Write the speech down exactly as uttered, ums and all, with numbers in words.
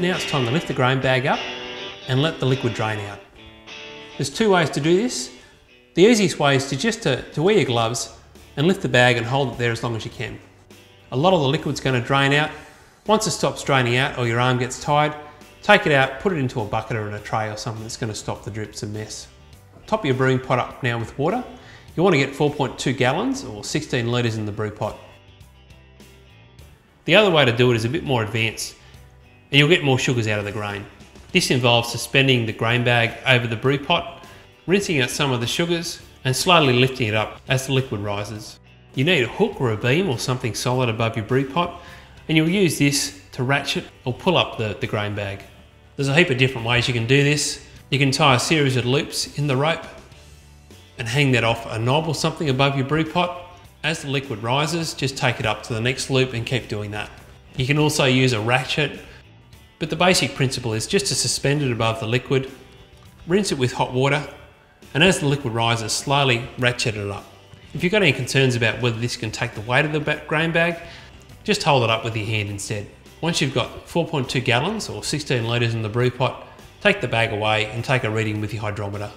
now it's time to lift the grain bag up and let the liquid drain out. There's two ways to do this. The easiest way is to just to, to wear your gloves and lift the bag and hold it there as long as you can. A lot of the liquid's going to drain out. Once it stops draining out or your arm gets tired, take it out, put it into a bucket or in a tray or something that's going to stop the drips and mess. Top your brewing pot up now with water. You want to get four point two gallons or sixteen litres in the brew pot. The other way to do it is a bit more advanced and you'll get more sugars out of the grain. This involves suspending the grain bag over the brew pot, rinsing out some of the sugars and slowly lifting it up as the liquid rises. You need a hook or a beam or something solid above your brew pot, and you'll use this to ratchet or pull up the, the grain bag. There's a heap of different ways you can do this. You can tie a series of loops in the rope and hang that off a knob or something above your brew pot. As the liquid rises, just take it up to the next loop and keep doing that. You can also use a ratchet, but the basic principle is just to suspend it above the liquid, rinse it with hot water, and as the liquid rises, slowly ratchet it up. If you've got any concerns about whether this can take the weight of the grain bag, just hold it up with your hand instead. Once you've got four point two gallons or sixteen litres in the brew pot, take the bag away and take a reading with your hydrometer.